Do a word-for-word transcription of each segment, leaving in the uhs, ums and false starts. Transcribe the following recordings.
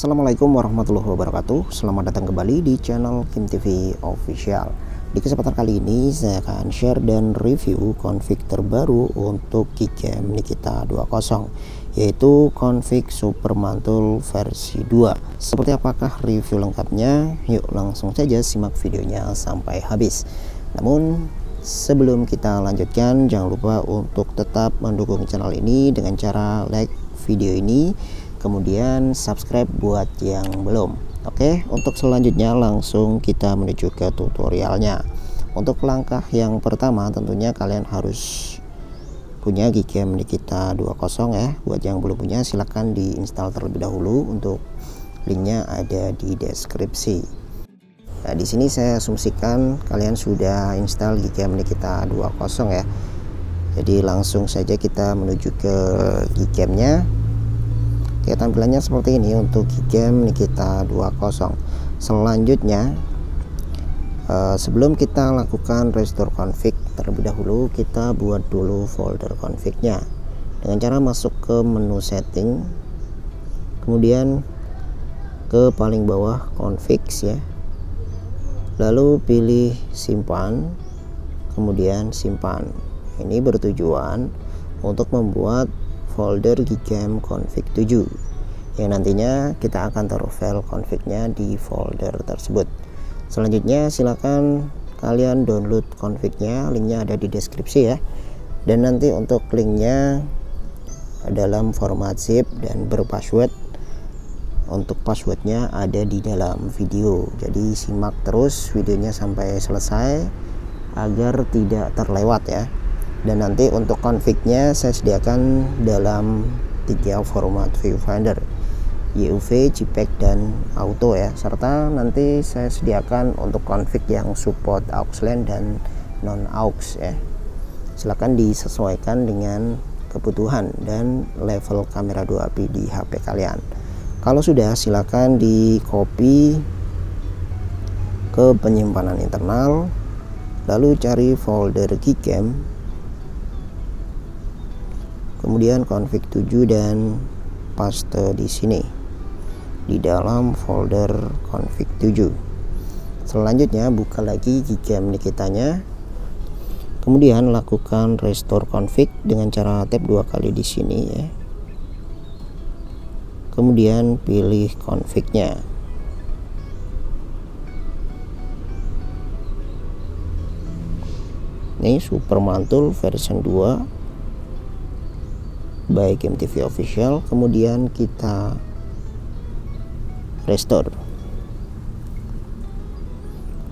Assalamualaikum warahmatullahi wabarakatuh. Selamat datang kembali di channel Kim T V Official. Di kesempatan kali ini saya akan share dan review config terbaru untuk Gcam Nikita dua kosong, yaitu config super mantul versi dua. Seperti apakah review lengkapnya? Yuk langsung saja simak videonya sampai habis. Namun sebelum kita lanjutkan, jangan lupa untuk tetap mendukung channel ini dengan cara like video ini, kemudian subscribe buat yang belum. Oke, untuk selanjutnya langsung kita menuju ke tutorialnya. Untuk langkah yang pertama, tentunya kalian harus punya Gcam Nikita dua kosong ya. Buat yang belum punya silahkan diinstal terlebih dahulu, untuk linknya ada di deskripsi. Nah, di sini saya asumsikan kalian sudah install Gcam Nikita dua kosong ya. Jadi langsung saja kita menuju ke Gcam-nya. Ya, tampilannya seperti ini untuk Gcam Nikita dua kosong. Selanjutnya, eh, sebelum kita lakukan restore config terlebih dahulu, kita buat dulu folder config-nya dengan cara masuk ke menu setting, kemudian ke paling bawah config ya. Lalu pilih simpan, kemudian simpan. Ini bertujuan untuk membuat folder Gcam config tujuh yang nantinya kita akan taruh file config-nya di folder tersebut. Selanjutnya silakan kalian download config-nya, linknya ada di deskripsi ya. Dan nanti untuk linknya dalam format zip dan berpassword. Untuk passwordnya ada di dalam video, jadi simak terus videonya sampai selesai agar tidak terlewat ya. Dan nanti untuk config-nya saya sediakan dalam tiga format viewfinder, Y U V, JPEG, dan auto ya. Serta nanti saya sediakan untuk config yang support aux lens dan non aux ya. Silahkan disesuaikan dengan kebutuhan dan level kamera dua P di H P kalian. Kalau sudah, silakan di copy ke penyimpanan internal, lalu cari folder Gcam, kemudian config tujuh dan paste di sini di dalam folder config tujuh. Selanjutnya buka lagi Gcam Nikitanya, kemudian lakukan restore config dengan cara tap dua kali di sini ya. Kemudian pilih config-nya. Ini super mantul version dua by Kim T V Official. Kemudian kita restore.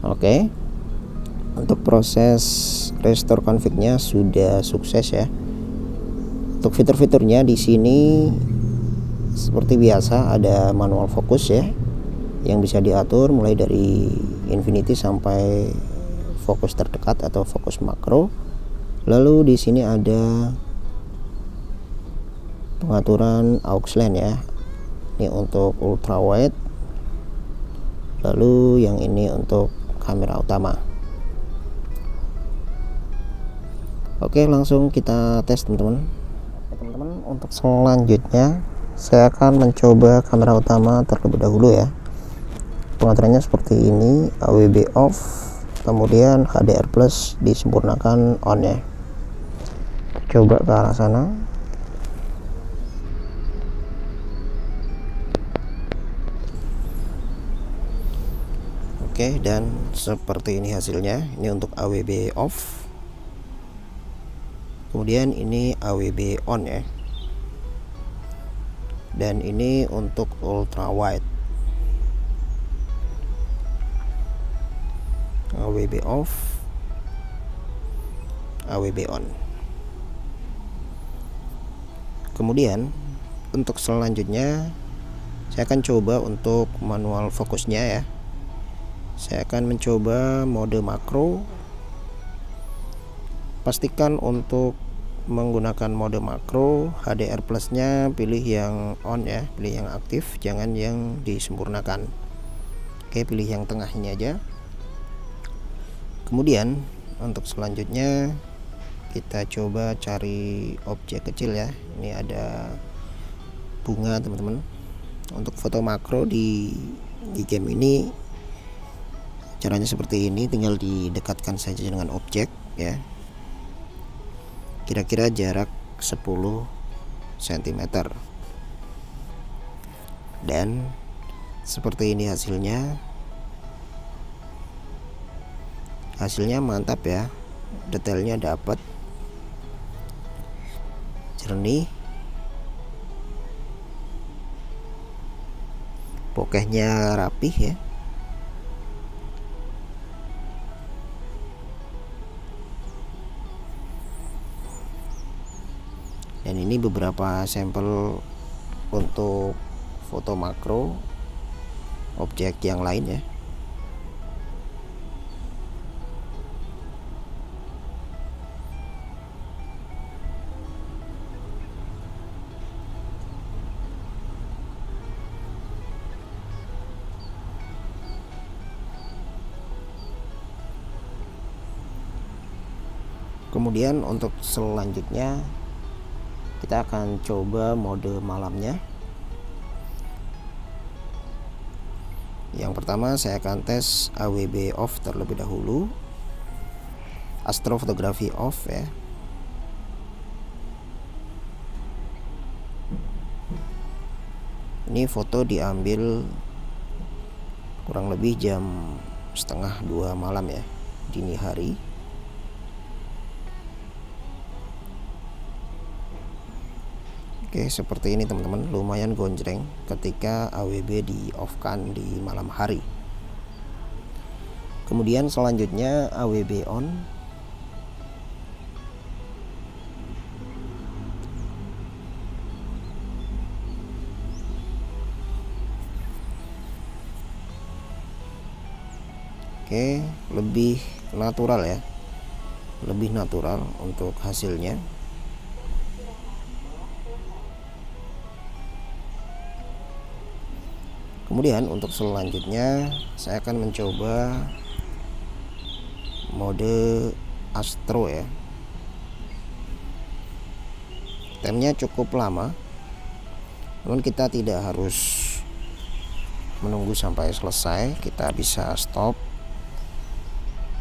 Oke, untuk proses restore config-nya sudah sukses ya. Untuk fitur-fiturnya di sini seperti biasa ada manual fokus ya, yang bisa diatur mulai dari infinity sampai fokus terdekat atau fokus makro. Lalu di sini ada pengaturan aux lens ya, ini untuk ultra wide, lalu yang ini untuk kamera utama. Oke, langsung kita tes teman-teman. Teman-teman, untuk selanjutnya saya akan mencoba kamera utama terlebih dahulu ya. Pengaturannya seperti ini, A W B off, kemudian H D R Plus disempurnakan on ya. Coba ke arah sana. Oke, dan seperti ini hasilnya. Ini untuk A W B off, kemudian ini A W B on ya, dan ini untuk ultra wide. A W B off, A W B on. Kemudian untuk selanjutnya saya akan coba untuk manual fokusnya ya. Saya akan mencoba mode makro. Pastikan untuk menggunakan mode makro, H D R plusnya pilih yang on ya, pilih yang aktif, jangan yang disempurnakan. Oke, pilih yang tengah ini aja. Kemudian untuk selanjutnya kita coba cari objek kecil ya. Ini ada bunga teman-teman, untuk foto makro di di game ini caranya seperti ini, tinggal didekatkan saja dengan objek ya, kira-kira jarak sepuluh sentimeter, dan seperti ini hasilnya. Hasilnya mantap ya, detailnya dapat, jernih, bokehnya rapih ya. Dan ini beberapa sampel untuk foto makro objek yang lain ya. Kemudian untuk selanjutnya kita akan coba mode malamnya. Yang pertama saya akan tes A W B off terlebih dahulu, astrofotografi off ya. Ini foto diambil kurang lebih jam setengah dua malam ya, dini hari. Oke, seperti ini teman-teman, lumayan gonjreng ketika A W B di off kan di malam hari. Kemudian selanjutnya A W B on. Oke, lebih natural ya, lebih natural untuk hasilnya. Kemudian untuk selanjutnya saya akan mencoba mode astro ya. Temnya cukup lama, namun kita tidak harus menunggu sampai selesai, kita bisa stop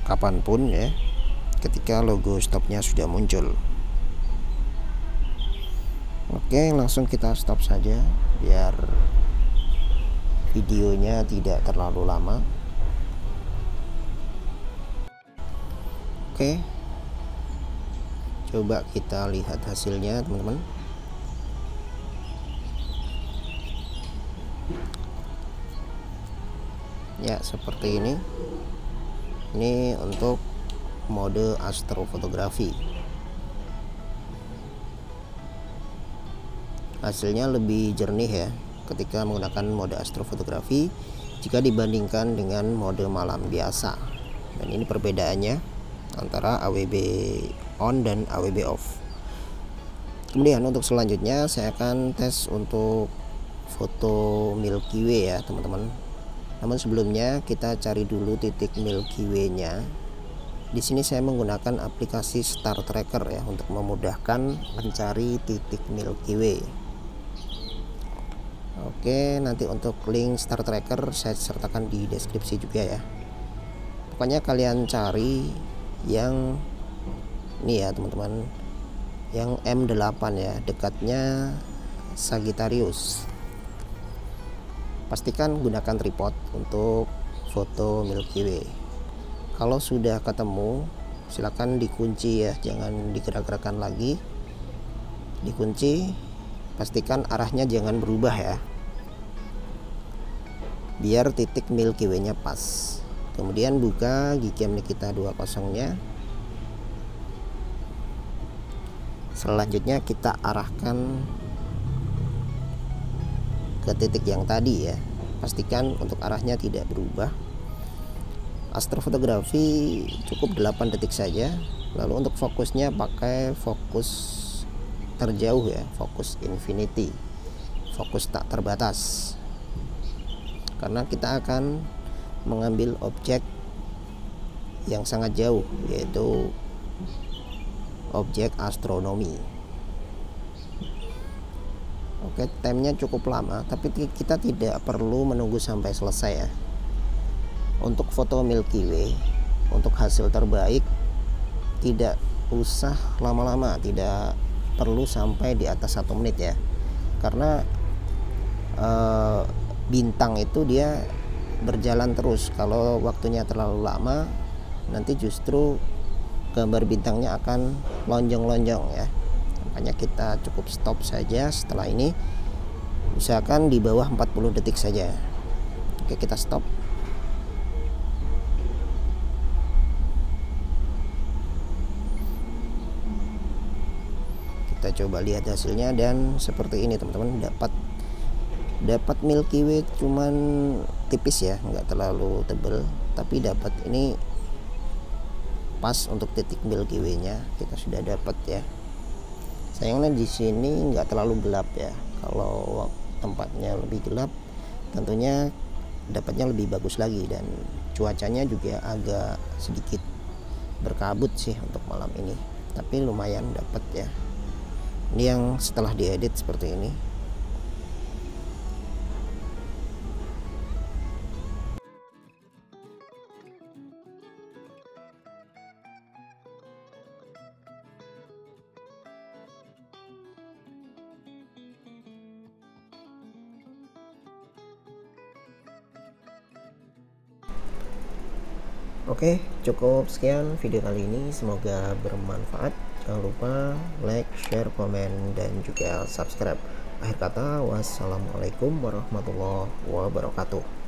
kapanpun ya, ketika logo stopnya sudah muncul. Oke, langsung kita stop saja biar videonya tidak terlalu lama. Oke, coba kita lihat hasilnya teman-teman. Ya, seperti ini. Ini untuk mode astrofotografi. Hasilnya lebih jernih ya ketika menggunakan mode astrofotografi jika dibandingkan dengan mode malam biasa. Dan ini perbedaannya antara A W B on dan A W B off. Kemudian untuk selanjutnya saya akan tes untuk foto Milky Way ya teman-teman. Namun sebelumnya kita cari dulu titik Milky Way nya. Di sini saya menggunakan aplikasi Star Tracker ya untuk memudahkan mencari titik Milky Way. Oke, nanti untuk link Star Tracker saya sertakan di deskripsi juga ya. Pokoknya kalian cari yang ini ya teman-teman, yang M delapan ya, dekatnya Sagitarius. Pastikan gunakan tripod untuk foto Milky Way. Kalau sudah ketemu silakan dikunci ya, jangan digerak-gerakan lagi, dikunci. Pastikan arahnya jangan berubah ya, biar titik Milky Way nya pas. Kemudian buka Gcam Nikita dua kosong nya. Selanjutnya kita arahkan ke titik yang tadi ya. Pastikan untuk arahnya tidak berubah. Astrofotografi cukup delapan detik saja. Lalu untuk fokusnya pakai fokus terjauh ya, fokus infinity, fokus tak terbatas, karena kita akan mengambil objek yang sangat jauh, yaitu objek astronomi. Oke, time-nya cukup lama, tapi kita tidak perlu menunggu sampai selesai ya. Untuk foto Milky Way, untuk hasil terbaik tidak usah lama-lama, tidak perlu sampai di atas satu menit ya, karena e, bintang itu dia berjalan terus. Kalau waktunya terlalu lama, nanti justru gambar bintangnya akan lonjong-lonjong ya. Makanya kita cukup stop saja setelah ini, misalkan di bawah empat puluh detik saja. Oke, kita stop. Kita coba lihat hasilnya, dan seperti ini teman-teman, dapat dapat Milky Way cuman tipis ya, nggak terlalu tebal, tapi dapat ini pas untuk titik Milky Way nya kita sudah dapat ya. Sayangnya di sini nggak terlalu gelap ya, kalau tempatnya lebih gelap tentunya dapatnya lebih bagus lagi, dan cuacanya juga agak sedikit berkabut sih untuk malam ini, tapi lumayan dapat ya. Ini yang setelah diedit seperti ini. Oke, cukup sekian video kali ini, semoga bermanfaat. Jangan lupa like, share, komen, dan juga subscribe. Akhir kata, wassalamualaikum warahmatullahi wabarakatuh.